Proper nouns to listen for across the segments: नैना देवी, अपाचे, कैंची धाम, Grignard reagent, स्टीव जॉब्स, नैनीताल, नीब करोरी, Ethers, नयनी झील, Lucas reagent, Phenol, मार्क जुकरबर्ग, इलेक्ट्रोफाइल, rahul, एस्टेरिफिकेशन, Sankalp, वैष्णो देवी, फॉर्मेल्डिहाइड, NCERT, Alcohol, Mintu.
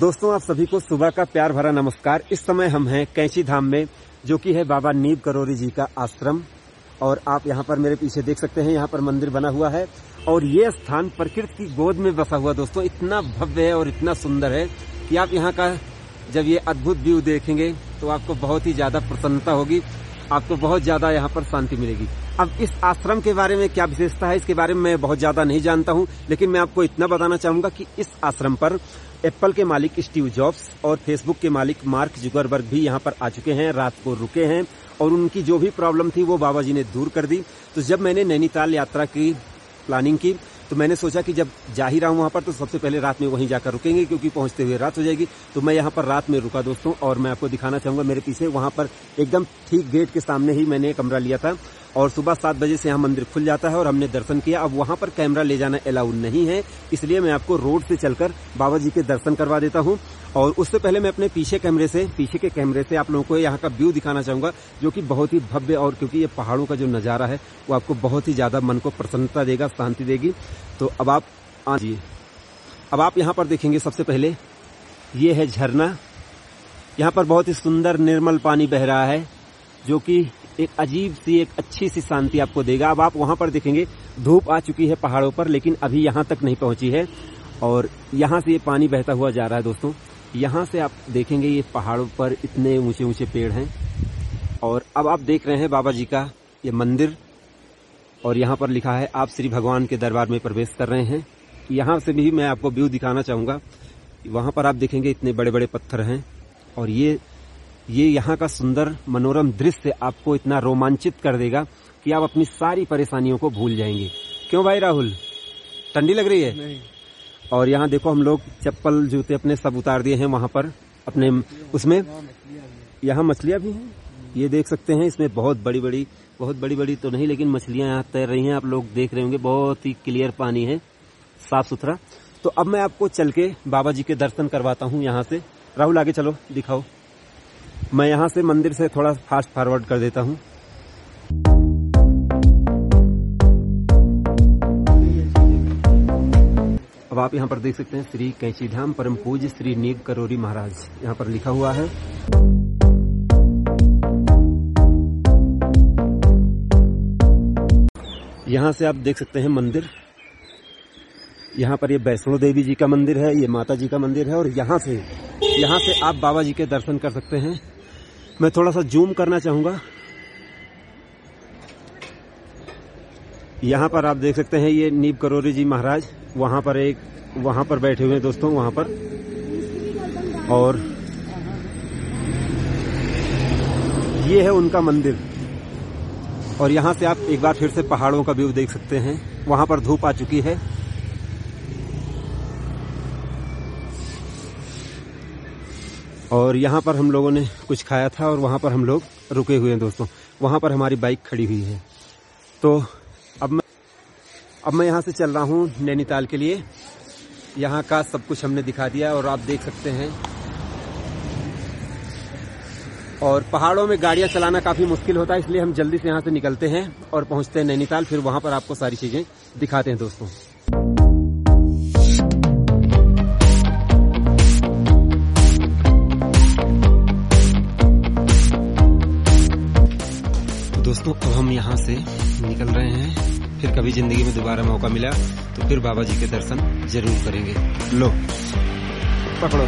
दोस्तों आप सभी को सुबह का प्यार भरा नमस्कार। इस समय हम हैं कैंची धाम में, जो कि है बाबा नीब करोरी जी का आश्रम। और आप यहाँ पर मेरे पीछे देख सकते हैं, यहाँ पर मंदिर बना हुआ है और ये स्थान प्रकृति की गोद में बसा हुआ दोस्तों इतना भव्य है और इतना सुंदर है कि आप यहाँ का जब ये अद्भुत व्यू देखेंगे तो आपको बहुत ही ज्यादा प्रसन्नता होगी, आपको बहुत ज्यादा यहाँ पर शांति मिलेगी। अब इस आश्रम के बारे में क्या विशेषता है, इसके बारे में मैं बहुत ज्यादा नहीं जानता हूँ, लेकिन मैं आपको इतना बताना चाहूंगा कि इस आश्रम पर एप्पल के मालिक स्टीव जॉब्स और फेसबुक के मालिक मार्क जुकरबर्ग भी यहाँ पर आ चुके हैं, रात को रुके हैं और उनकी जो भी प्रॉब्लम थी वो बाबा जी ने दूर कर दी। तो जब मैंने नैनीताल यात्रा की प्लानिंग की तो मैंने सोचा कि जब जा ही रहा हूँ वहाँ पर तो सबसे पहले रात में वहीं जाकर रुकेंगे, क्योंकि पहुँचते हुए रात हो जाएगी। तो मैं यहाँ पर रात में रुका दोस्तों और मैं आपको दिखाना चाहूँगा मेरे पीछे, वहाँ पर एकदम ठीक गेट के सामने ही मैंने कमरा लिया था और सुबह 7 बजे से यहाँ मंदिर खुल जाता है और हमने दर्शन किया। अब वहाँ पर कैमरा ले जाना अलाउड नहीं है, इसलिए मैं आपको रोड से चलकर बाबा जी के दर्शन करवा देता हूँ। और उससे पहले मैं अपने पीछे के कैमरे से आप लोगों को यहाँ का व्यू दिखाना चाहूंगा, जो कि बहुत ही भव्य, और क्योंकि ये पहाड़ों का जो नज़ारा है वो आपको बहुत ही ज़्यादा मन को प्रसन्नता देगा, शांति देगी। तो अब आप आ जाइए। अब आप यहाँ पर देखेंगे सबसे पहले ये है झरना, यहाँ पर बहुत ही सुंदर निर्मल पानी बह रहा है, जो कि एक अजीब सी, एक अच्छी सी शांति आपको देगा। अब आप वहाँ पर देखेंगे धूप आ चुकी है पहाड़ों पर, लेकिन अभी यहाँ तक नहीं पहुँची है और यहाँ से ये पानी बहता हुआ जा रहा है दोस्तों। यहाँ से आप देखेंगे ये पहाड़ों पर इतने ऊंचे ऊंचे पेड़ हैं। और अब आप देख रहे हैं बाबा जी का ये मंदिर और यहाँ पर लिखा है आप श्री भगवान के दरबार में प्रवेश कर रहे हैं। यहाँ से भी मैं आपको व्यू दिखाना चाहूँगा। वहाँ पर आप देखेंगे इतने बड़े बड़े पत्थर हैं और ये यहाँ का सुंदर मनोरम दृश्य आपको इतना रोमांचित कर देगा कि आप अपनी सारी परेशानियों को भूल जाएंगे। क्यों भाई राहुल, ठंडी लग रही है? नहीं। और यहाँ देखो हम लोग चप्पल जूते अपने सब उतार दिए हैं वहाँ पर अपने उसमें। यहाँ मछलियाँ भी हैं, ये देख सकते हैं, इसमें बहुत बड़ी बड़ी तो नहीं, लेकिन मछलियाँ यहाँ तैर रही हैं, आप लोग देख रहे होंगे। बहुत ही क्लियर पानी है, साफ सुथरा। तो अब मैं आपको चल के बाबा जी के दर्शन करवाता हूँ यहाँ से। राहुल आगे चलो दिखाओ, मैं यहाँ से मंदिर से थोड़ा फास्ट फॉरवर्ड कर देता हूँ। अब आप यहाँ पर देख सकते हैं श्री कैंची धाम परम पूज्य श्री नीब करोरी महाराज, यहाँ पर लिखा हुआ है। यहाँ से आप देख सकते हैं मंदिर, यहाँ पर ये वैष्णो देवी जी का मंदिर है, ये माता जी का मंदिर है और यहाँ से आप बाबा जी के दर्शन कर सकते हैं। मैं थोड़ा सा जूम करना चाहूँगा। यहाँ पर आप देख सकते हैं ये नीब करोरी जी महाराज वहाँ पर बैठे हुए हैं दोस्तों, वहाँ पर। और ये है उनका मंदिर। और यहाँ से आप एक बार फिर से पहाड़ों का व्यू देख सकते हैं। वहाँ पर धूप आ चुकी है। और यहाँ पर हम लोगों ने कुछ खाया था और वहाँ पर हम लोग रुके हुए हैं दोस्तों। वहाँ पर हमारी बाइक खड़ी हुई है। तो अब मैं यहाँ से चल रहा हूँ नैनीताल के लिए। यहाँ का सब कुछ हमने दिखा दिया और आप देख सकते हैं। और पहाड़ों में गाड़ियाँ चलाना काफ़ी मुश्किल होता है, इसलिए हम जल्दी से यहाँ से निकलते हैं और पहुँचते हैं नैनीताल, फिर वहाँ पर आपको सारी चीज़ें दिखाते हैं दोस्तों। दोस्तों अब हम यहाँ से निकल रहे हैं, फिर कभी जिंदगी में दोबारा मौका मिला तो फिर बाबा जी के दर्शन जरूर करेंगे। लो पकड़ो।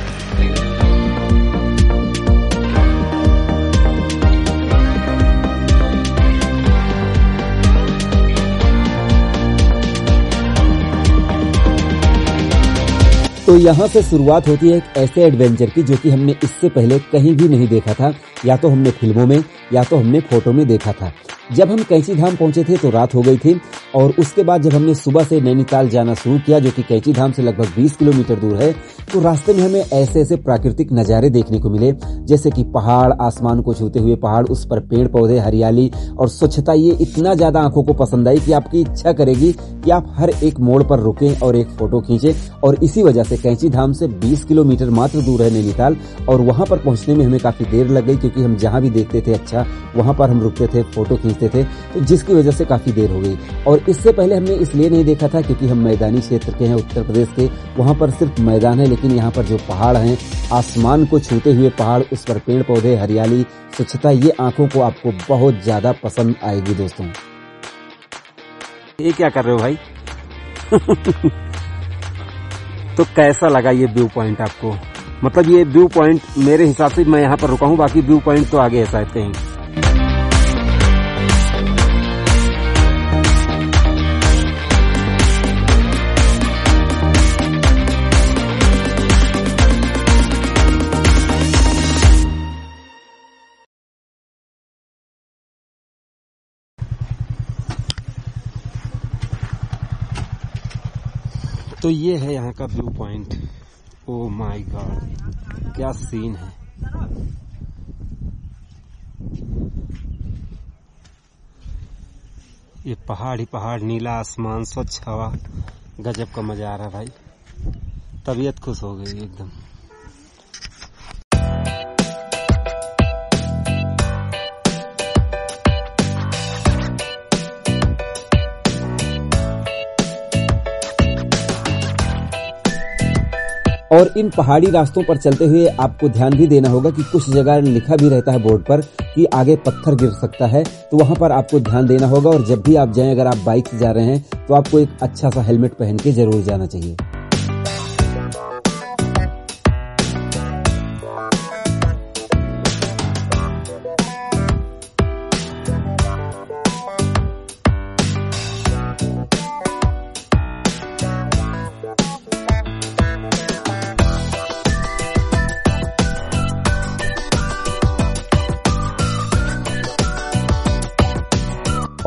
तो यहाँ से शुरुआत होती है एक ऐसे एडवेंचर की जो कि हमने इससे पहले कहीं भी नहीं देखा था, या तो हमने फिल्मों में या तो हमने फोटो में देखा था। जब हम कैंची धाम पहुंचे थे तो रात हो गई थी और उसके बाद जब हमने सुबह से नैनीताल जाना शुरू किया, जो कि कैंची धाम से लगभग 20 किलोमीटर दूर है, तो रास्ते में हमें ऐसे प्राकृतिक नज़ारे देखने को मिले, जैसे कि पहाड़, आसमान को छूते हुए पहाड़, उस पर पेड़ पौधे, हरियाली और स्वच्छता। ये इतना ज्यादा आंखों को पसंद आई कि आपकी इच्छा करेगी कि आप हर एक मोड़ पर रुकें और एक फोटो खींचे। और इसी वजह से कैंची धाम से 20 किलोमीटर मात्र दूर है नैनीताल और वहाँ पर पहुँचने में हमें काफी देर लग गई, क्योंकि हम जहाँ भी देखते थे अच्छा, वहाँ पर हम रुकते थे, फोटो खींचते थे, तो जिसकी वजह से काफी देर हो गई। और इससे पहले हमने इसलिए नहीं देखा था क्योंकि हम मैदानी क्षेत्र के हैं उत्तर प्रदेश के, वहाँ पर सिर्फ मैदान है, लेकिन यहाँ पर जो पहाड़ हैं, आसमान को छूते हुए पहाड़, उस पर पेड़ पौधे, हरियाली, स्वच्छता, ये आंखों को आपको बहुत ज्यादा पसंद आएगी। दोस्तों ये क्या कर रहे हो भाई? तो कैसा लगा ये व्यू पॉइंट आपको? मतलब ये व्यू पॉइंट मेरे हिसाब से, मैं यहाँ पर रुका हूँ, बाकी व्यू पॉइंट तो आगे है शायद कहीं। तो ये है यहाँ का view point. Oh my God, क्या सीन है। ये पहाड़ ही पहाड़, नीला आसमान, स्वच्छ हवा, गजब का मजा आ रहा है भाई, तबीयत खुश हो गई एकदम। और इन पहाड़ी रास्तों पर चलते हुए आपको ध्यान भी देना होगा कि कुछ जगह लिखा भी रहता है बोर्ड पर कि आगे पत्थर गिर सकता है, तो वहां पर आपको ध्यान देना होगा। और जब भी आप जाएं, अगर आप बाइक से जा रहे हैं, तो आपको एक अच्छा सा हेलमेट पहन के जरूर जाना चाहिए।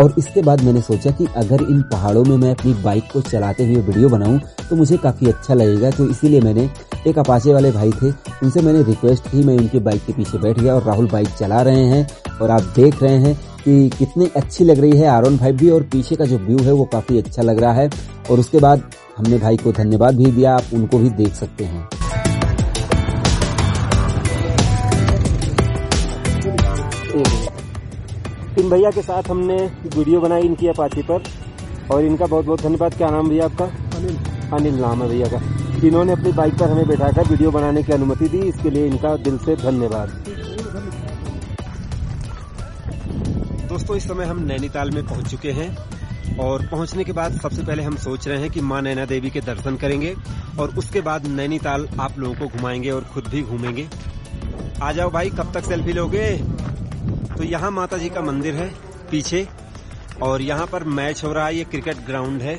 और इसके बाद मैंने सोचा कि अगर इन पहाड़ों में मैं अपनी बाइक को चलाते हुए वीडियो बनाऊं तो मुझे काफ़ी अच्छा लगेगा, तो इसीलिए मैंने एक अपाचे वाले भाई थे, उनसे मैंने रिक्वेस्ट की, मैं उनकी बाइक के पीछे बैठ गया और राहुल बाइक चला रहे हैं। और आप देख रहे हैं कि कितनी अच्छी लग रही है R15 भी, और पीछे का जो व्यू है वो काफ़ी अच्छा लग रहा है। और उसके बाद हमने भाई को धन्यवाद भी दिया, आप उनको भी देख सकते हैं। इन भैया के साथ हमने वीडियो बनाई इनकी अपाची पर, और इनका बहुत बहुत धन्यवाद। क्या नाम भैया आपका? अनिल। अनिल नाम है भैया का। इन्होंने अपनी बाइक पर हमें बैठाकर वीडियो बनाने की अनुमति दी, इसके लिए इनका दिल से धन्यवाद। दोस्तों इस समय हम नैनीताल में पहुंच चुके हैं, और पहुंचने के बाद सबसे पहले हम सोच रहे हैं कि माँ नैना देवी के दर्शन करेंगे और उसके बाद नैनीताल आप लोगों को घुमाएंगे और खुद भी घूमेंगे। आ जाओ भाई, कब तक सेल्फी लोगे? तो यहाँ माता जी का मंदिर है पीछे, और यहाँ पर मैच हो रहा है, ये क्रिकेट ग्राउंड है,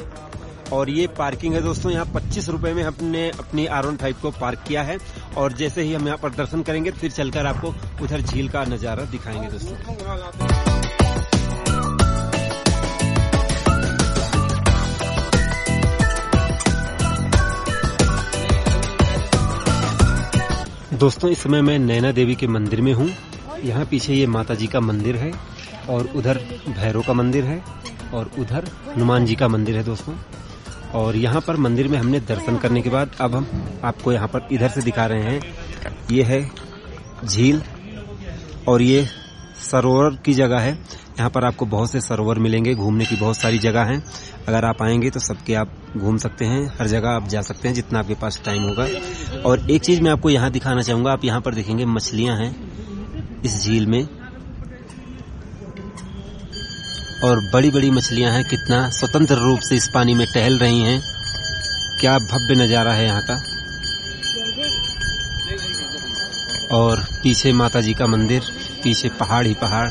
और ये पार्किंग है दोस्तों। यहाँ 25 रुपये में हमने अपनी R15 को पार्क किया है, और जैसे ही हम यहाँ पर दर्शन करेंगे फिर चलकर आपको उधर झील का नज़ारा दिखाएंगे दोस्तों। दोस्तों इस समय मैं नैना देवी के मंदिर में हूँ। यहाँ पीछे ये माता जी का मंदिर है, और उधर भैरव का मंदिर है, और उधर हनुमान जी का मंदिर है दोस्तों। और यहाँ पर मंदिर में हमने दर्शन करने के बाद अब हम आपको यहाँ पर इधर से दिखा रहे हैं, ये है झील और ये सरोवर की जगह है। यहाँ पर आपको बहुत से सरोवर मिलेंगे, घूमने की बहुत सारी जगह हैं। अगर आप आएंगे तो सबके आप घूम सकते हैं, हर जगह आप जा सकते हैं जितना आपके पास टाइम होगा। और एक चीज़ मैं आपको यहाँ दिखाना चाहूँगा, आप यहाँ पर देखेंगे मछलियाँ हैं इस झील में, और बड़ी बड़ी मछलियां हैं, कितना स्वतंत्र रूप से इस पानी में टहल रही हैं। क्या भव्य नज़ारा है यहाँ का। और पीछे माता जी का मंदिर, पीछे पहाड़ ही पहाड़।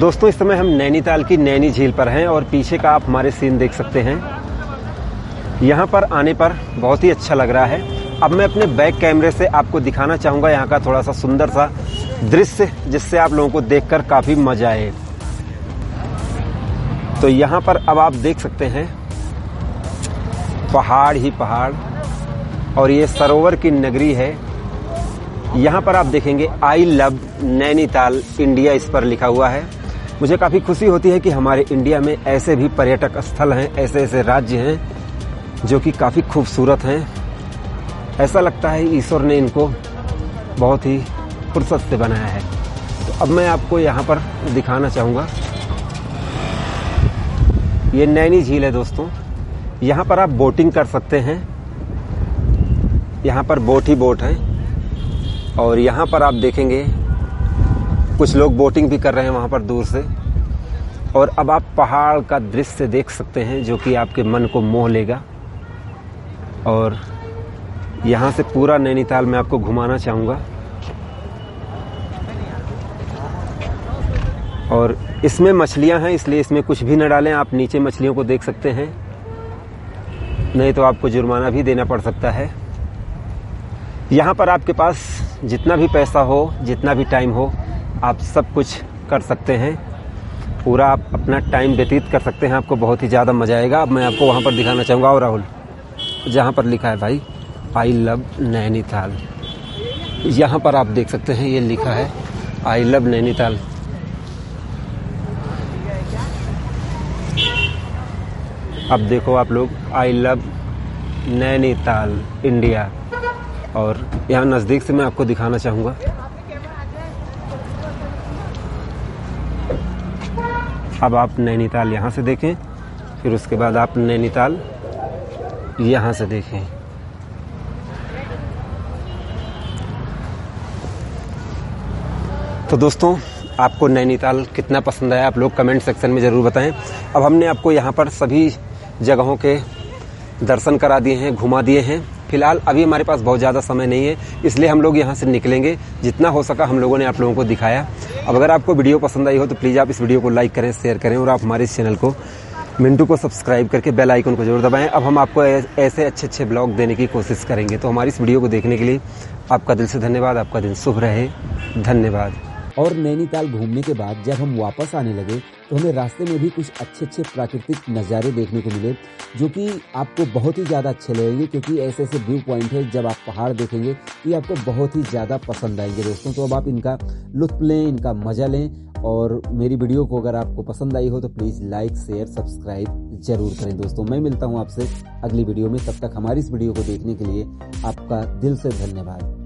दोस्तों इस समय हम नैनीताल की नैनी झील पर हैं, और पीछे का आप हमारे सीन देख सकते हैं। यहाँ पर आने पर बहुत ही अच्छा लग रहा है। अब मैं अपने बैक कैमरे से आपको दिखाना चाहूँगा यहाँ का थोड़ा सा सुंदर सा दृश्य, जिससे आप लोगों को देखकर काफ़ी मजा आए। तो यहाँ पर अब आप देख सकते हैं पहाड़ ही पहाड़, और ये सरोवर की नगरी है। यहाँ पर आप देखेंगे आई लव नैनीताल इंडिया, इस पर लिखा हुआ है। मुझे काफ़ी खुशी होती है कि हमारे इंडिया में ऐसे भी पर्यटक स्थल हैं, ऐसे ऐसे राज्य हैं जो कि काफ़ी खूबसूरत हैं। ऐसा लगता है ईश्वर ने इनको बहुत ही फुर्सत से बनाया है। तो अब मैं आपको यहाँ पर दिखाना चाहूँगा, ये नैनी झील है दोस्तों। यहाँ पर आप बोटिंग कर सकते हैं, यहाँ पर बोट ही बोट है। और यहाँ पर आप देखेंगे कुछ लोग बोटिंग भी कर रहे हैं वहाँ पर दूर से। और अब आप पहाड़ का दृश्य देख सकते हैं जो कि आपके मन को मोह लेगा। और यहाँ से पूरा नैनीताल मैं आपको घुमाना चाहूँगा। और इसमें मछलियाँ हैं इसलिए इसमें कुछ भी न डालें, आप नीचे मछलियों को देख सकते हैं, नहीं तो आपको जुर्माना भी देना पड़ सकता है। यहाँ पर आपके पास जितना भी पैसा हो, जितना भी टाइम हो, आप सब कुछ कर सकते हैं, पूरा आप अपना टाइम व्यतीत कर सकते हैं, आपको बहुत ही ज़्यादा मज़ा आएगा। अब मैं आपको वहाँ पर दिखाना चाहूँगा, और राहुल जहाँ पर लिखा है भाई आई लव नैनीताल, यहाँ पर आप देख सकते हैं ये लिखा है आई लव नैनीताल। अब देखो आप लोग आई लव नैनीताल इंडिया। और यहाँ नज़दीक से मैं आपको दिखाना चाहूँगा, अब आप नैनीताल यहाँ से देखें, फिर उसके बाद आप नैनीताल यहाँ से देखें। तो दोस्तों आपको नैनीताल कितना पसंद आया आप लोग कमेंट सेक्शन में ज़रूर बताएं। अब हमने आपको यहाँ पर सभी जगहों के दर्शन करा दिए हैं, घुमा दिए हैं। फिलहाल अभी हमारे पास बहुत ज़्यादा समय नहीं है, इसलिए हम लोग यहाँ से निकलेंगे। जितना हो सका हम लोगों ने आप लोगों को दिखाया। अब अगर आपको वीडियो पसंद आई हो तो प्लीज़ आप इस वीडियो को लाइक करें, शेयर करें, और आप हमारे इस चैनल को मिंटू को सब्सक्राइब करके बेल आइकन को जरूर दबाएं। अब हम आपको ऐसे अच्छे अच्छे ब्लॉग देने की कोशिश करेंगे। तो हमारी इस वीडियो को देखने के लिए आपका दिल से धन्यवाद। आपका दिन शुभ रहे, धन्यवाद। और नैनीताल घूमने के बाद जब हम वापस आने लगे तो हमें रास्ते में भी कुछ अच्छे अच्छे प्राकृतिक नज़ारे देखने को मिले जो कि आपको बहुत ही ज़्यादा अच्छे लगेंगे, क्योंकि ऐसे ऐसे व्यू पॉइंट है जब आप पहाड़ देखेंगे तो ये आपको बहुत ही ज़्यादा पसंद आएंगे दोस्तों। तो अब आप इनका लुत्फ लें, इनका मज़ा लें। और मेरी वीडियो को अगर आपको पसंद आई हो तो प्लीज़ लाइक, शेयर, सब्सक्राइब ज़रूर करें दोस्तों। मैं मिलता हूँ आपसे अगली वीडियो में, तब तक हमारी इस वीडियो को देखने के लिए आपका दिल से धन्यवाद।